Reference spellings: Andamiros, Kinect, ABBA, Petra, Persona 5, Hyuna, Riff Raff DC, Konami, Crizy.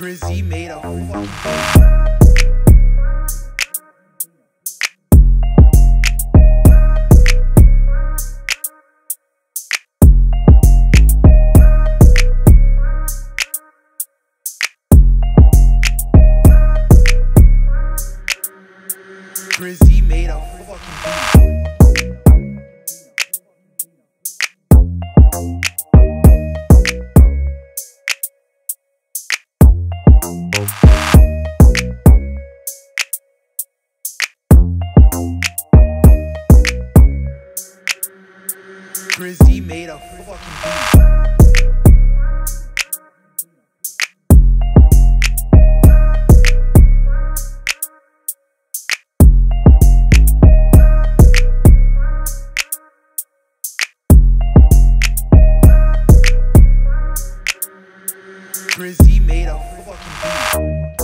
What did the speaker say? Crizy made a fuck. Crizy made a fucking beat. Crizy made a fucking beat. Crizy made a fucking beat.